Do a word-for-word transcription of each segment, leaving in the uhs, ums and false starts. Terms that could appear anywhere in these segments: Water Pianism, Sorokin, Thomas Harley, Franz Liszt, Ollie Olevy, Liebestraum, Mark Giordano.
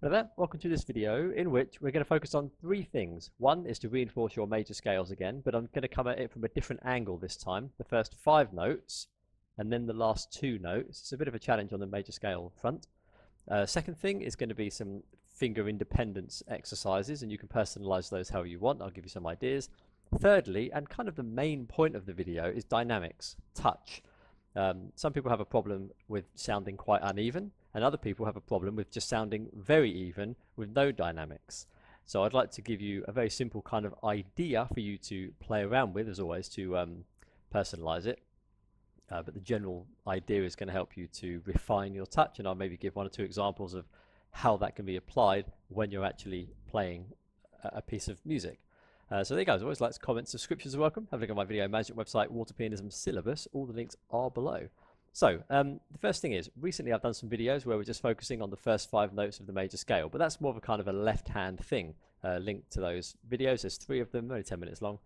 Brother, welcome to this video in which we're going to focus on three things. One is to reinforce your major scales again, but I'm going to come at it from a different angle this time. The first five notes and then the last two notes. It's a bit of a challenge on the major scale front. Uh, second thing is going to be some finger independence exercises, and you can personalize those how you want. I'll give you some ideas. Thirdly, and kind of the main point of the video, is dynamics, touch. Um, some people have a problem with sounding quite uneven, and other people have a problem with just sounding very even with no dynamics. So I'd like to give you a very simple kind of idea for you to play around with, as always, to um, personalize it. Uh, but the general idea is going to help you to refine your touch, and I'll maybe give one or two examples of how that can be applied when you're actually playing a piece of music. Uh, so there you go. As always, likes, comments, subscriptions are welcome. Have a look at my video management website, Water Pianism syllabus. All the links are below. So um, the first thing is, recently I've done some videos where we're just focusing on the first five notes of the major scale, but that's more of a kind of a left-hand thing. Uh, linked to those videos, there's three of them, only ten minutes long.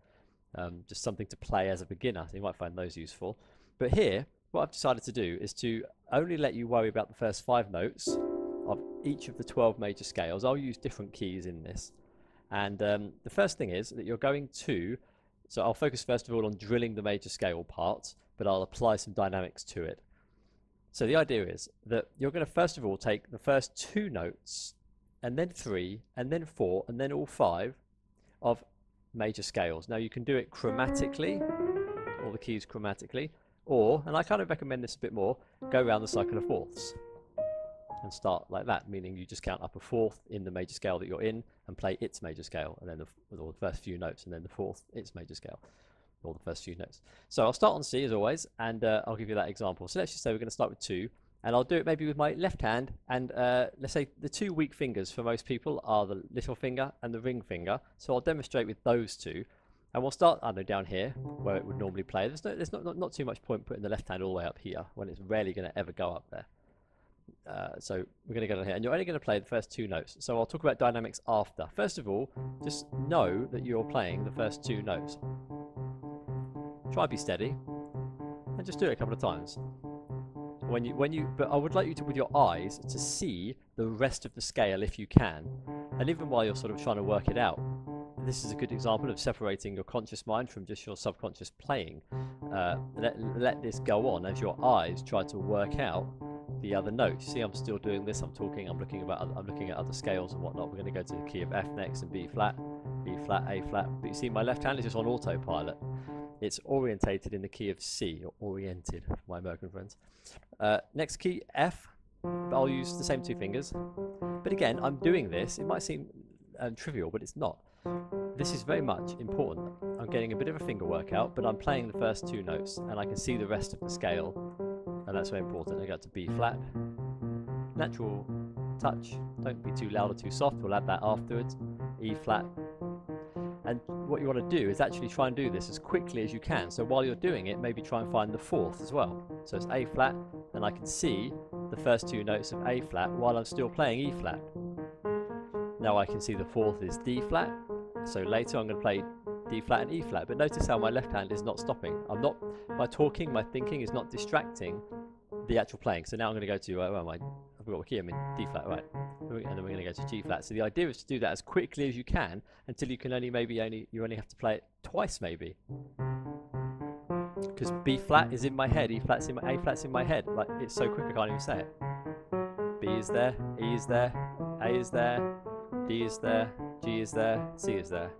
Um, just something to play as a beginner, so you might find those useful. But here, what I've decided to do is to only let you worry about the first five notes of each of the twelve major scales. I'll use different keys in this. And um, the first thing is that you're going to, so I'll focus first of all on drilling the major scale part, but I'll apply some dynamics to it. So the idea is that you're going to first of all take the first two notes, and then three, and then four, and then all five of major scales. Now you can do it chromatically, all the keys chromatically, or, and I kind of recommend this a bit more, go around the cycle of fourths and start like that, meaning you just count up a fourth in the major scale that you're in and play its major scale, and then the, or the first few notes, and then the fourth, its major scale, or the first few notes. So I'll start on C as always, and uh, I'll give you that example. So let's just say we're going to start with two, and I'll do it maybe with my left hand, and uh, let's say the two weak fingers for most people are the little finger and the ring finger, so I'll demonstrate with those two. And we'll start, I know, down here, where it would normally play. There's, no, there's not, not, not too much point putting the left hand all the way up here, when it's rarely going to ever go up there. Uh, so we're going to go down here, and you're only going to play the first two notes. So I'll talk about dynamics after. First of all, just know that you're playing the first two notes. Try to be steady, and just do it a couple of times. When you, when you, but I would like you to, with your eyes, to see the rest of the scale if you can. And even while you're sort of trying to work it out, this is a good example of separating your conscious mind from just your subconscious playing. Uh, let, let this go on as your eyes try to work out the other notes. See, I'm still doing this. I'm talking. I'm looking about. I'm looking at other scales and whatnot. We're going to go to the key of F next, and B flat, B flat, A flat. But you see, my left hand is just on autopilot. It's orientated in the key of C, or oriented, for my American friends. Uh, next key, F. But I'll use the same two fingers. But again, I'm doing this. It might seem um, trivial, but it's not. This is very much important. I'm getting a bit of a finger workout, but I'm playing the first two notes, and I can see the rest of the scale, and that's very important. I go to B flat, natural touch. Don't be too loud or too soft. We'll add that afterwards. E flat, and what you want to do is actually try and do this as quickly as you can. So while you're doing it, maybe try and find the fourth as well. So it's A flat, and I can see the first two notes of A flat while I'm still playing E flat. Now I can see the fourth is D flat. So later I'm going to play D flat and E flat, but notice how my left hand is not stopping. I'm not, my talking, my thinking is not distracting the actual playing. So now I'm going to go to, uh, where am I? I've got what key I'm in, D flat, right. And then we're going to go to G flat. So the idea is to do that as quickly as you can until you can only maybe only, you only have to play it twice maybe. Because B flat is in my head, E flat's in my, A flat's in my head. Like, it's so quick I can't even say it. B is there, E is there, A is there, D is there. G is there, C is there.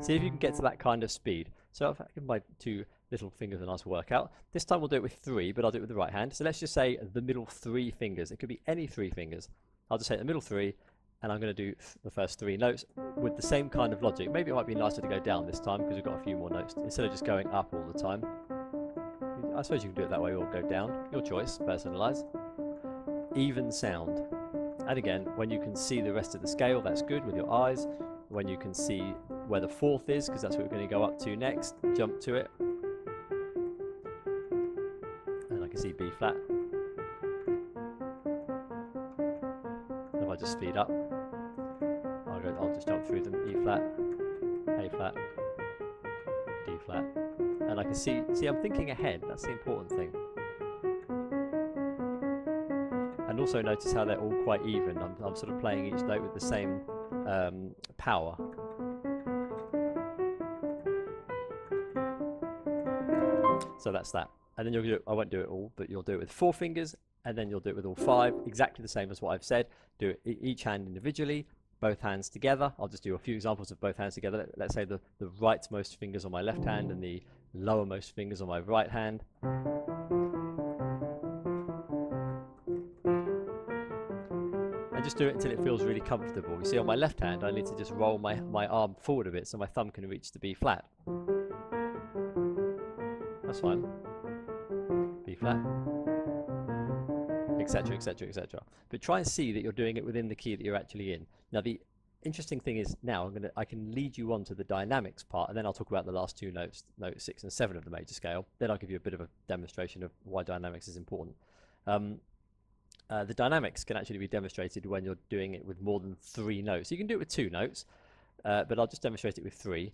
See if you can get to that kind of speed. So if I give my two little fingers a nice workout. This time we'll do it with three, but I'll do it with the right hand. So let's just say the middle three fingers. It could be any three fingers. I'll just say the middle three, and I'm going to do the first three notes with the same kind of logic. Maybe it might be nicer to go down this time because we've got a few more notes instead of just going up all the time. I suppose you can do it that way or go down. Your choice, personalize. Even sound. And again, when you can see the rest of the scale, that's good with your eyes. When you can see where the fourth is, because that's what we're going to go up to next, jump to it. And I can see B flat. And if I just speed up, I'll, go, I'll just jump through them. E flat, A flat, D flat. And I can see, see I'm thinking ahead, that's the important thing. and also notice how they're all quite even. I'm, I'm sort of playing each note with the same um, power. So that's that. And then you'll do, I won't do it all, but you'll do it with four fingers, and then you'll do it with all five, exactly the same as what I've said. Do it each hand individually, both hands together. I'll just do a few examples of both hands together. Let's say the, the rightmost fingers on my left hand and the lowermost fingers on my right hand. And just do it until it feels really comfortable. You see, on my left hand, I need to just roll my, my arm forward a bit so my thumb can reach the B flat. That's fine. B flat. Etc, etc, et cetera. But try and see that you're doing it within the key that you're actually in. Now the interesting thing is, now I'm gonna I can lead you on to the dynamics part, and then I'll talk about the last two notes, note six and seven of the major scale. Then I'll give you a bit of a demonstration of why dynamics is important. Um, uh, the dynamics can actually be demonstrated when you're doing it with more than three notes. You can do it with two notes, uh, but I'll just demonstrate it with three.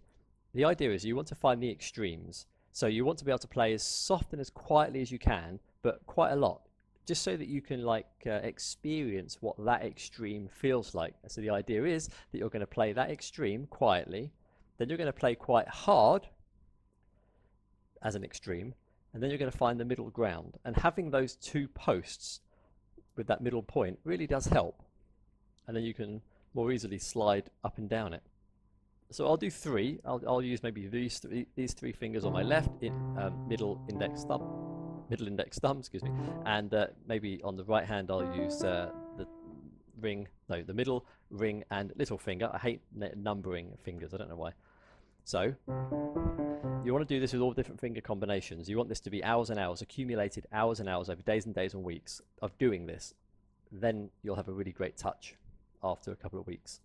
The idea is you want to find the extremes. So you want to be able to play as soft and as quietly as you can, but quite a lot, just so that you can like uh, experience what that extreme feels like. So the idea is that you're going to play that extreme quietly, then you're going to play quite hard as an extreme, and then you're going to find the middle ground. And having those two posts with that middle point really does help. And then you can more easily slide up and down it. So I'll do three. I'll, I'll use maybe these three, these three fingers on my left, in, um, middle index thumb, middle index thumb, excuse me, and uh, maybe on the right hand I'll use uh, the ring, no, the middle, ring, and little finger. I hate numbering fingers. I don't know why. So you want to do this with all different finger combinations. You want this to be hours and hours, accumulated hours and hours over days and days and weeks of doing this. Then you'll have a really great touch after a couple of weeks.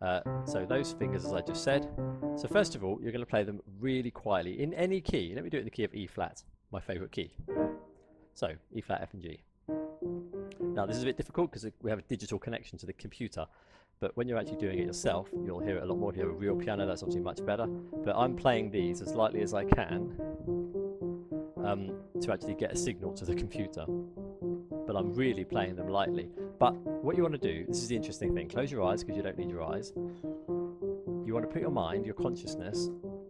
Uh, so those fingers, as I just said. So first of all, you're going to play them really quietly in any key. Let me do it in the key of E flat, my favourite key. So E flat, F and G. Now this is a bit difficult because we have a digital connection to the computer, but when you're actually doing it yourself, you'll hear it a lot more. If you have a real piano, that's obviously much better. But I'm playing these as lightly as I can um, to actually get a signal to the computer. But I'm really playing them lightly. But what you want to do, this is the interesting thing, close your eyes because you don't need your eyes. You want to put your mind, your consciousness,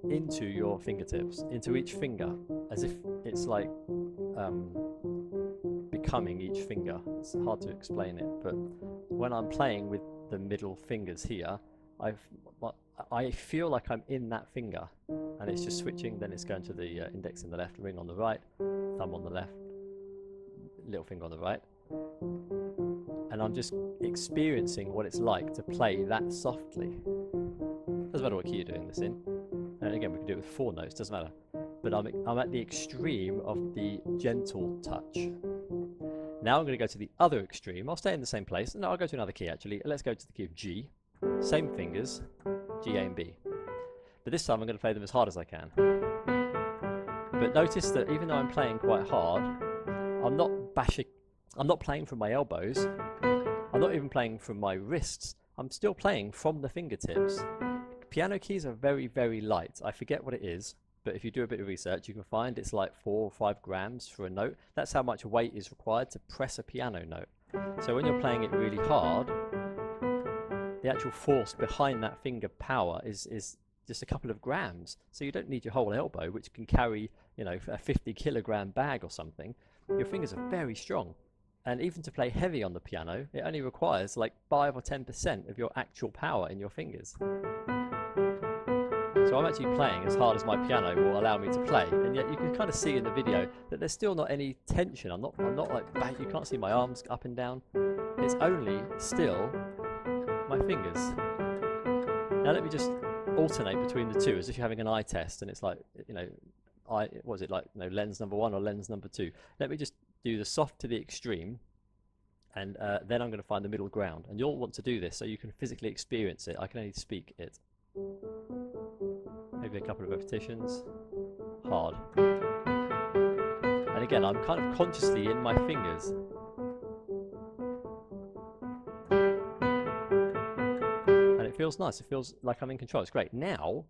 into your fingertips, into each finger, as if it's like um, becoming each finger. It's hard to explain it, but when I'm playing with the middle fingers here, I've, I feel like I'm in that finger, and it's just switching. Then it's going to the uh, index in the left, ring on the right, thumb on the left, little finger on the right. And I'm just experiencing what it's like to play that softly. Doesn't matter what key you're doing this in. And again, we can do it with four notes, doesn't matter. But I'm, I'm at the extreme of the gentle touch. Now I'm going to go to the other extreme. I'll stay in the same place. No, I'll go to another key actually. Let's go to the key of G. Same fingers, G, A and B. But this time I'm going to play them as hard as I can. But notice that even though I'm playing quite hard, I'm not bashing. I'm not playing from my elbows, I'm not even playing from my wrists, I'm still playing from the fingertips. Piano keys are very, very light. I forget what it is, but if you do a bit of research, you can find it's like four or five grams for a note. That's how much weight is required to press a piano note. So when you're playing it really hard, the actual force behind that finger power is, is just a couple of grams. So you don't need your whole elbow, which can carry, you know, a fifty kilogram bag or something. Your fingers are very strong. And even to play heavy on the piano, it only requires like five or ten percent of your actual power in your fingers. So I'm actually playing as hard as my piano will allow me to play, and yet you can kind of see in the video that there's still not any tension. I'm not, I'm not like, you can't see my arms up and down. It's only still my fingers. Now let me just alternate between the two as if you're having an eye test, and it's like, you know, I, what was it like, you know, lens number one or lens number two. Let me just do the soft to the extreme, and uh, then I'm going to find the middle ground. And you'll want to do this so you can physically experience it. I can only speak it. Maybe a couple of repetitions. Hard. And again, I'm kind of consciously in my fingers. And it feels nice. It feels like I'm in control. It's great. Now,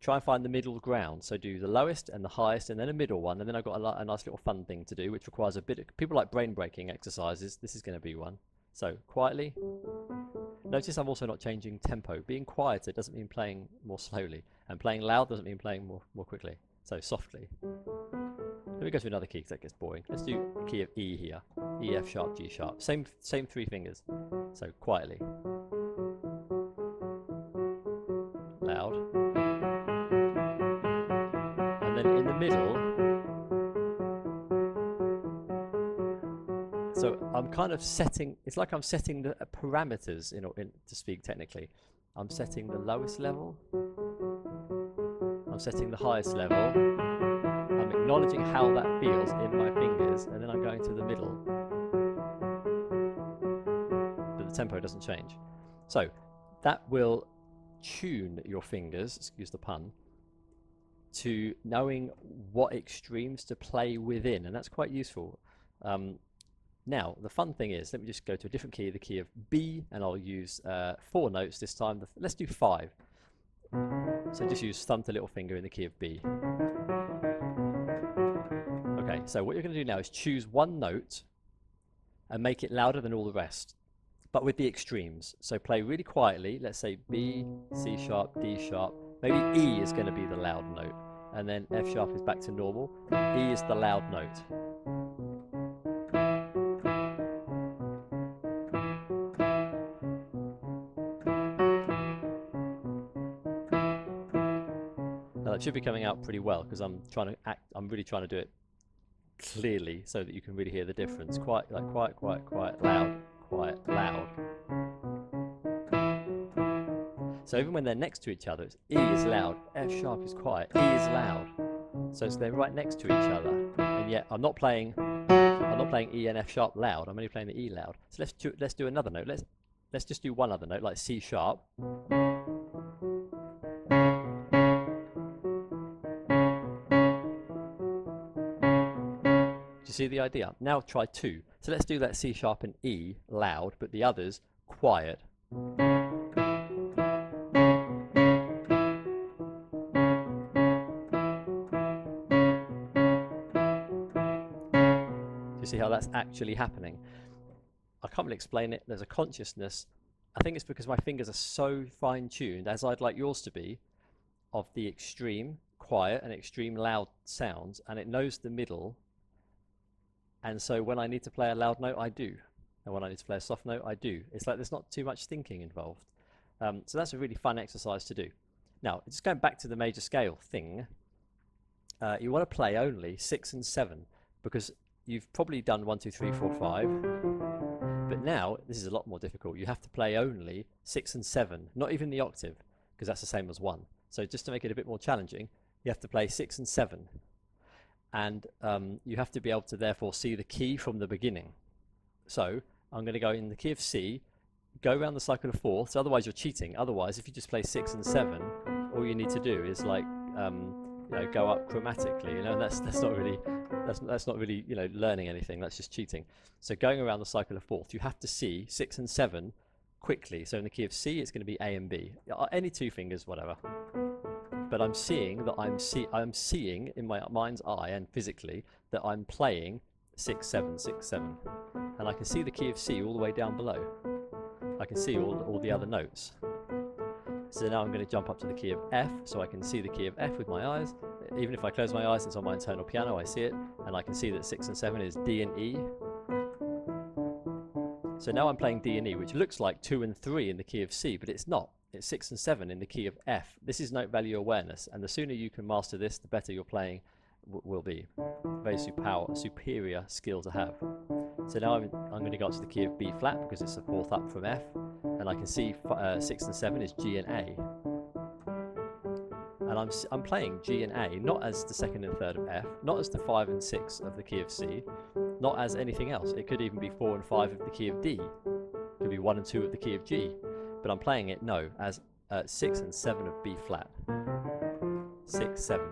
try and find the middle ground. So do the lowest and the highest and then a middle one. And then I've got a, a nice little fun thing to do, which requires a bit of... People like brain-breaking exercises. This is going to be one. So quietly. Notice I'm also not changing tempo. Being quieter doesn't mean playing more slowly. And playing loud doesn't mean playing more, more quickly. So softly. Let me go to another key because that gets boring. Let's do key of E here. E, F sharp, G sharp. Same, same three fingers. So quietly. Loud. And then in the middle. So I'm kind of setting, it's like I'm setting the parameters, in, in, to speak technically. I'm setting the lowest level. I'm setting the highest level. I'm acknowledging how that feels in my fingers, and then I'm going to the middle. But the tempo doesn't change. So that will tune your fingers, excuse the pun, to knowing what extremes to play within, and that's quite useful. Um, now, the fun thing is, let me just go to a different key, the key of B, and I'll use uh, four notes this time. Let's do five. So just use thumb to little finger in the key of B. So what you're going to do now is choose one note and make it louder than all the rest, but with the extremes. So play really quietly, let's say B, C sharp, D sharp, maybe E is going to be the loud note, and then F sharp is back to normal, E is the loud note. Now that should be coming out pretty well because I'm trying to act, I'm really trying to do it clearly so that you can really hear the difference. Quite like quite quite quite loud, quite loud. So even when they're next to each other, it's E is loud, F sharp is quiet, E is loud. So it's they're right next to each other. And yet I'm not playing I'm not playing E and F sharp loud, I'm only playing the E loud. So let's do let's do another note. Let's let's just do one other note, like C sharp. See the idea? Now try two. So let's do that C sharp and E loud, but the others quiet. Do you see how that's actually happening? I can't really explain it. There's a consciousness. I think it's because my fingers are so fine-tuned, as I'd like yours to be, of the extreme quiet and extreme loud sounds, and it knows the middle. And so when I need to play a loud note, I do. And when I need to play a soft note, I do. It's like there's not too much thinking involved. Um, so that's a really fun exercise to do. Now, just going back to the major scale thing, uh, you want to play only six and seven because you've probably done one, two, three, four, five. But now, this is a lot more difficult. You have to play only six and seven, not even the octave, because that's the same as one. So just to make it a bit more challenging, you have to play six and seven. And um, you have to be able to therefore see the key from the beginning. So I'm going to go in the key of C, go around the cycle of fourths, so otherwise you're cheating. Otherwise, if you just play six and seven, all you need to do is like um, you know, go up chromatically. You know, and that's that's not really that's that's not really you know learning anything. That's just cheating. So going around the cycle of fourths, you have to see six and seven quickly. So in the key of C, it's going to be A and B, any two fingers, whatever. But I'm seeing that I'm see I'm seeing in my mind's eye and physically that I'm playing six seven six seven, and I can see the key of C all the way down below. I can see all all the other notes. So now I'm going to jump up to the key of F, so I can see the key of F with my eyes. Even if I close my eyes, it's on my internal piano. I see it, and I can see that six and seven is D and E. So now I'm playing D and E, which looks like two and three in the key of C, but it's not. It's six and seven in the key of F. This is note value awareness, and the sooner you can master this, the better your playing w will be. Very super superior skill to have. So now I'm, I'm going to go up to the key of B flat because it's a fourth up from F, and I can see uh, six and seven is G and A. And I'm, I'm playing G and A, not as the second and third of F, not as the five and six of the key of C, not as anything else. It could even be four and five of the key of D. It could be one and two of the key of G. But I'm playing it, no, as uh, six and seven of B flat. Six, seven.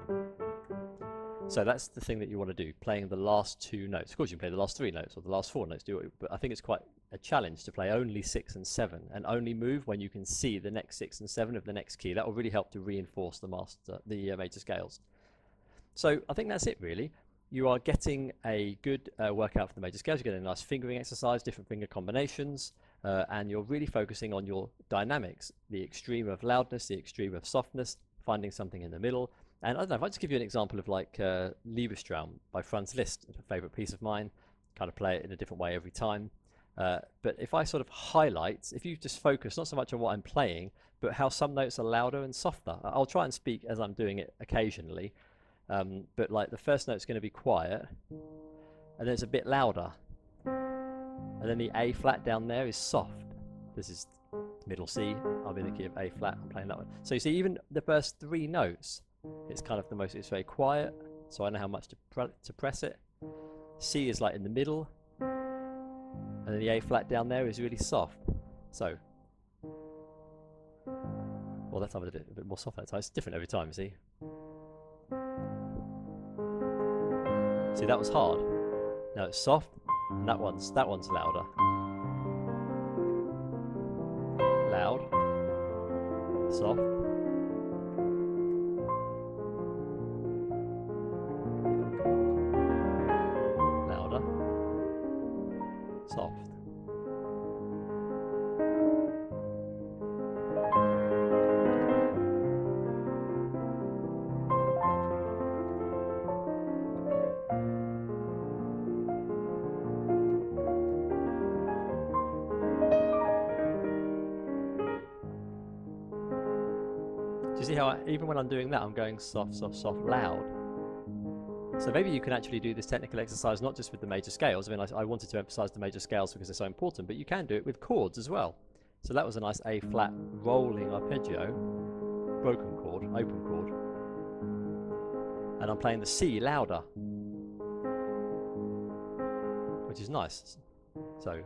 So that's the thing that you want to do, playing the last two notes. Of course, you can play the last three notes or the last four notes, do it, but I think it's quite a challenge to play only six and seven and only move when you can see the next six and seven of the next key. That will really help to reinforce the master, the uh, major scales. So I think that's it really. You are getting a good uh, workout for the major scales. You're getting a nice fingering exercise, different finger combinations, uh, and you're really focusing on your dynamics, the extreme of loudness, the extreme of softness, finding something in the middle. And I don't know, if I just give you an example of like uh, Liebestraum by Franz Liszt, a favourite piece of mine, kind of play it in a different way every time. Uh, but if I sort of highlight, if you just focus not so much on what I'm playing, but how some notes are louder and softer. I'll try and speak as I'm doing it occasionally. Um, but like the first note's going to be quiet, and then it's a bit louder, and then the A flat down there is soft. This is middle C, I'll be in the key of A flat, I'm playing that one. So you see even the first three notes, it's kind of the most, it's very quiet, so I know how much to, pr to press it. C is like in the middle, and then the A flat down there is really soft. So, well that time I did it a bit more soft that time, it's different every time, you see. See, that was hard. Now it's soft, and that one's that one's louder. Loud, soft. Louder. Soft. See how I, even when I'm doing that, I'm going soft, soft, soft, loud. So maybe you can actually do this technical exercise not just with the major scales. I mean, I, I wanted to emphasize the major scales because they're so important, but you can do it with chords as well. So that was a nice A flat rolling arpeggio, broken chord, open chord. And I'm playing the C louder, which is nice. So.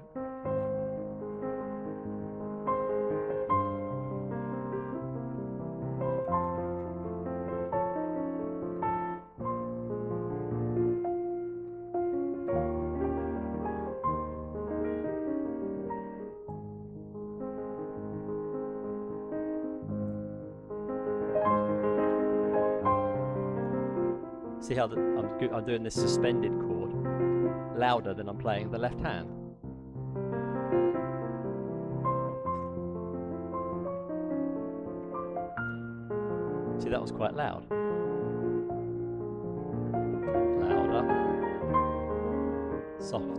See how the, I'm, good, I'm doing this suspended chord louder than I'm playing the left hand. See, that was quite loud. Louder. Soft.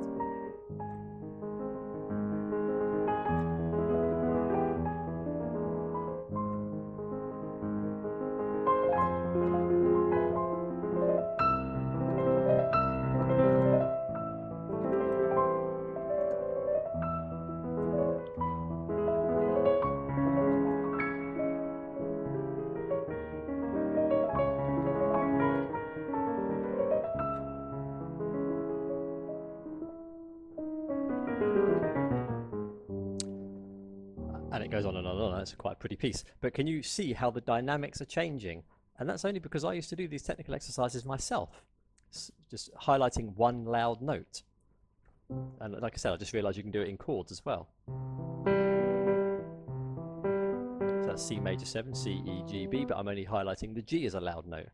And it goes on and on and on. That's quite a pretty piece. But can you see how the dynamics are changing? And that's only because I used to do these technical exercises myself, S just highlighting one loud note. And like I said, I just realized you can do it in chords as well. So that's C major seven, C, E, G, B, but I'm only highlighting the G as a loud note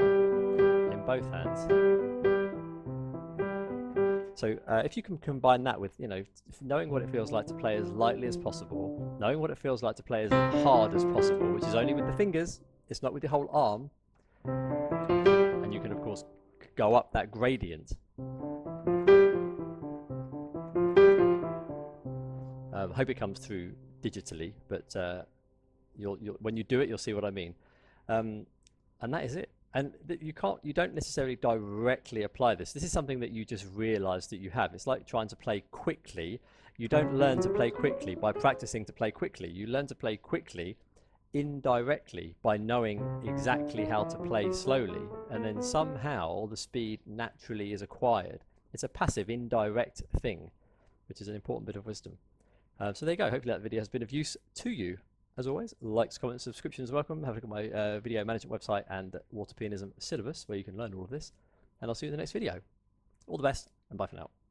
in both hands. So uh, if you can combine that with, you know, knowing what it feels like to play as lightly as possible, knowing what it feels like to play as hard as possible, which is only with the fingers, it's not with the whole arm, and you can of course go up that gradient. I um, hope it comes through digitally, but uh, you'll, you'll, when you do it, you'll see what I mean. Um, and that is it. And you can't, you don't necessarily directly apply this. This is something that you just realize that you have. It's like trying to play quickly. You don't learn to play quickly by practicing to play quickly. You learn to play quickly indirectly by knowing exactly how to play slowly. And then somehow the speed naturally is acquired. It's a passive, indirect thing, which is an important bit of wisdom. Um, so there you go. Hopefully that video has been of use to you. As always, likes, comments, subscriptions welcome. Have a look at my uh, video management website and Water Pianism syllabus where you can learn all of this. And I'll see you in the next video. All the best and bye for now.